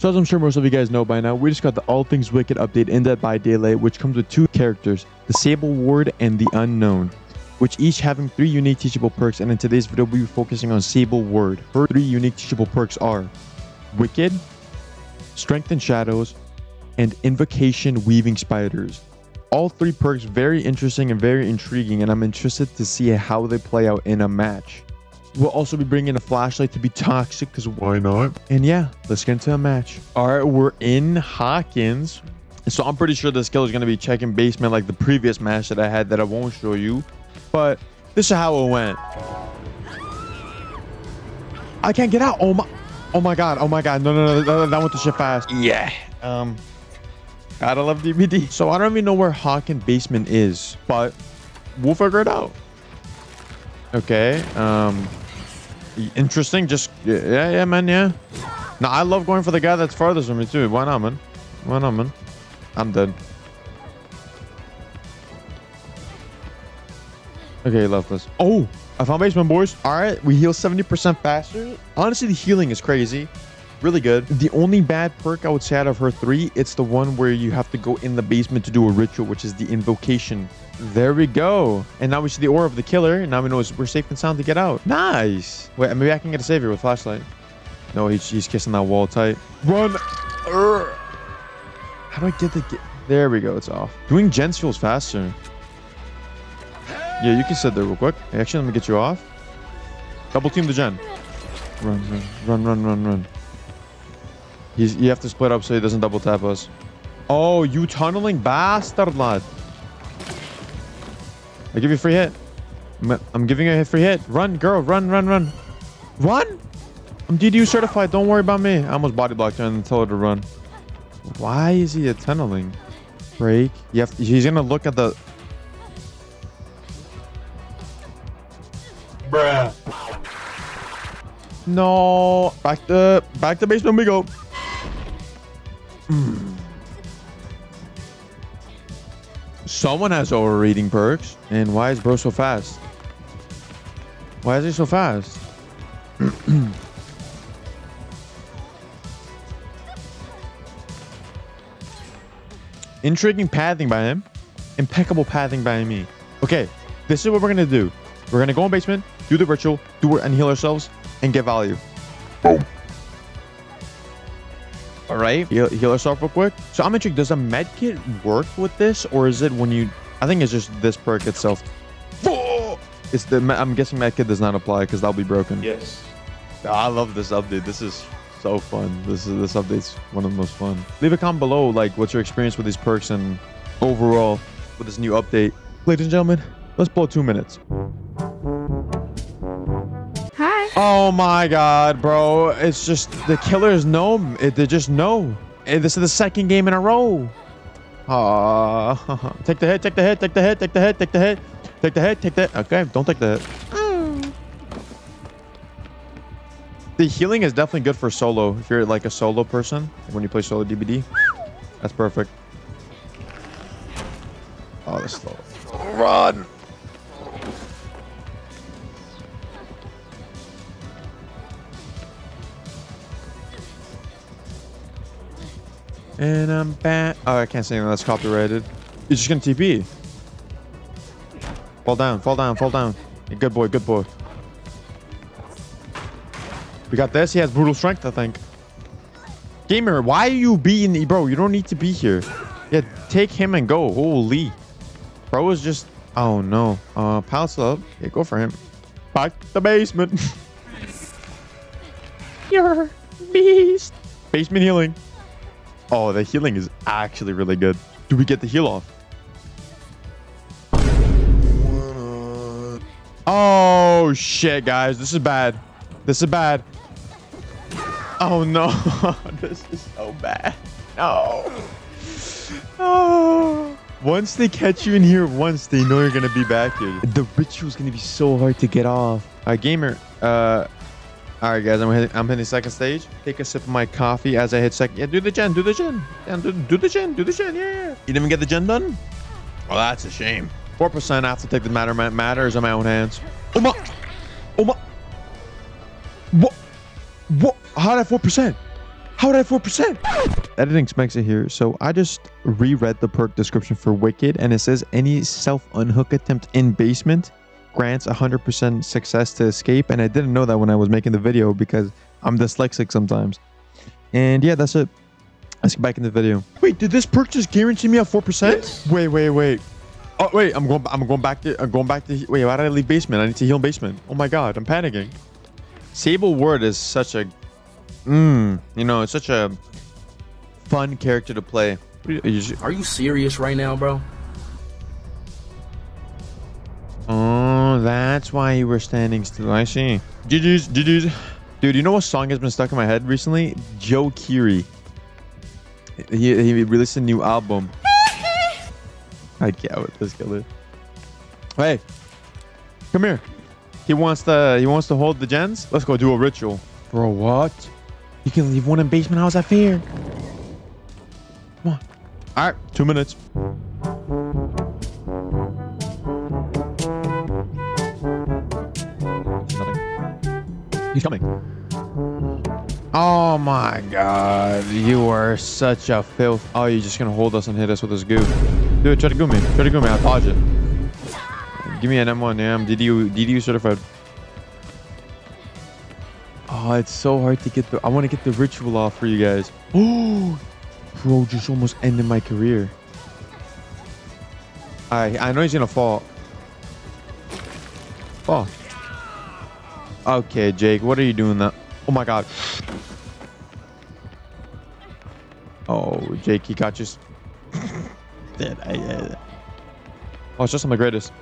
So as I'm sure most of you guys know by now, we just got the All Things Wicked update in Dead by Daylight, which comes with two characters, the Sable Ward and the Unknown, which each having three unique teachable perks, and in today's video we'll be focusing on Sable Ward. Her three unique teachable perks are Wicked, Strength and Shadows, and Invocation Weaving Spiders. All three perks very interesting and very intriguing, and I'm interested to see how they play out in a match. We'll also be bringing a flashlight to be toxic, because why not? And yeah, let's get into a match. All right, we're in Hawkins. So I'm pretty sure the skill is going to be checking basement like the previous match that I had that I won't show you. But this is how it went. I can't get out. Oh my god. No. That went to shit fast. Yeah. Gotta love DVD. So I don't even know where Hawkins basement is, but we'll figure it out. Okay. Interesting. Just yeah, man. Yeah. No, I love going for the guy that's farthest from me too. Why not, man? I'm dead. Okay, leftist. Oh, I found basement, boys. All right, we heal 70% faster. Honestly, the healing is crazy. Really good. The only bad perk I would say out of her three, it's the one where you have to go in the basement to do a ritual, which is the invocation. There we go. And now we see the aura of the killer, and now we know we're safe and sound to get out. Nice. Wait, maybe I can get a savior with flashlight. No, he's kissing that wall tight. Run. How do I get the... There we go. It's off. Doing gens feels faster. Yeah, you can sit there real quick. Actually, let me get you off. Double team the gen. Run. You have to split up so he doesn't double tap us. Oh, you tunneling bastard, lad. I give you a free hit. I'm giving you a free hit. Run, girl. Run. Run? I'm DDU certified. Don't worry about me. I almost body blocked her and told her to run. Why is he a tunneling? Break. He's going to look at the... Bruh. No. Back to basement we go. Someone has overreading perks. And why is bro so fast? Why is he so fast? Intriguing pathing by him. Impeccable pathing by me. Okay, this is what we're going to do. We're going to go in basement, do the ritual, do it and heal ourselves, and get value. Boom. All right, heal yourself real quick. So I'm intrigued, does a med kit work with this, or is it when you... I think it's just this perk itself. It's the... I'm guessing med kit does not apply because that'll be broken. Yes. I love this update. This is so fun. This update's one of the most fun. Leave a comment below, like, what's your experience with these perks and overall with this new update. Ladies and gentlemen, let's blow 2 minutes. Oh my god, bro. It's just the killers know. They just know. This is the second game in a row. Take the hit, take the hit. Okay, don't take the hit. The healing is definitely good for solo. If you're like a solo person, when you play solo DBD, that's perfect. Oh, that's slow. Run. And I'm back. Oh, I can't say anything. That's copyrighted. You're just going to TP. Fall down. Good boy. We got this. He has brutal strength, I think. Gamer, why are you beating the... Bro, you don't need to be here. Yeah, take him and go. Holy. Bro is just... Oh, no. Palace up. Yeah, go for him. Back to the basement. You're beast. Basement healing. Oh, the healing is actually really good. Do we get the heal off? Oh, shit, guys. This is bad. Oh, no. This is so bad. No. Oh. Once they catch you in here once, they know you're going to be back here. The ritual is going to be so hard to get off. All right, gamer. All right, guys, I'm hitting second stage. Take a sip of my coffee as I hit second. Yeah, do the gen. Do the gen. Yeah. You didn't even get the gen done? Well, that's a shame. 4%. I have to take the matters in my own hands. Oh my. What? How did I 4%? How would I have 4%? Editing smacks it here, so I just reread the perk description for Wicked, and it says any self-unhook attempt in basement grants 100% success to escape, and I didn't know that when I was making the video because I'm dyslexic sometimes. And yeah, that's it. Let's get back in the video. Wait, did this perk just guarantee me a 4%? Yes. Wait. Oh wait, I'm going back to. Wait, why did I leave basement? I need to heal basement. Oh my god, I'm panicking. Sable Ward is such a, you know, it's such a fun character to play. Are you serious right now, bro? Oh, that's why you were standing still. I see. GGs. Dude, you know what song has been stuck in my head recently? Joe Keery. He released a new album. I can't with this killer. Hey, come here. He wants to hold the gens. Let's go do a ritual. Bro, what? You can leave one in basement. How's that fair? Come on. All right, 2 minutes. He's coming. Oh my god, you are such a filth. Oh, you're just gonna hold us and hit us with this goof. Dude, try to goo me, I'll dodge it. Give me an M1, yeah, I'm DDU certified. Oh, it's so hard to get the, I wanna get the ritual off for you guys. Oh, bro, just almost ended my career. I know he's gonna fall. Oh. Okay, Jake, what are you doing that? Oh my god. Oh, Jake, he got just... Dead. Oh, it's just I'm the greatest.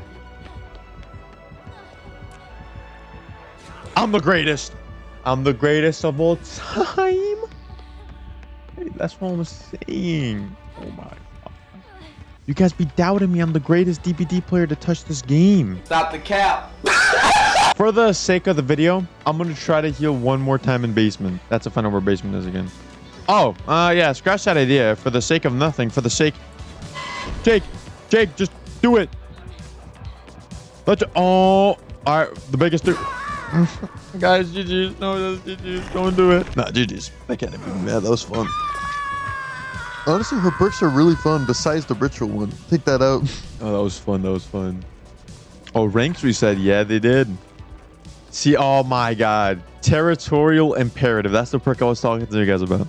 I'm the greatest. I'm the greatest of all time. Hey, that's what I'm saying. Oh my god. You guys be doubting me. I'm the greatest DBD player to touch this game. Stop the cap. For the sake of the video, I'm going to try to heal one more time in basement. That's to find out where basement is again. Oh, yeah, scratch that idea. For the sake of nothing, for the sake... Jake, just do it. Let's... Oh, all right, the biggest... Guys, GG's. No, that's GG's. Don't do it. Nah, GG's. I can't even be mad. That was fun. Honestly, her perks are really fun, besides the ritual one. Take that out. Oh, that was fun. Oh, ranks reset. Yeah, they did. See, oh my god. Territorial Imperative. That's the perk I was talking to you guys about.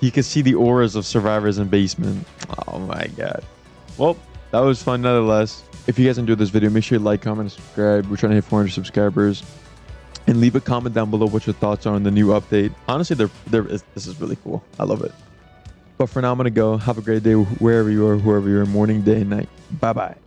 You can see the auras of survivors in basement. Oh my god. Well, that was fun nonetheless. If you guys enjoyed this video, make sure you like, comment, and subscribe. We're trying to hit 400 subscribers. And leave a comment down below what your thoughts are on the new update. Honestly, this is really cool. I love it. But for now, I'm going to go. Have a great day wherever you are, whoever you are. Morning, day, night. Bye-bye.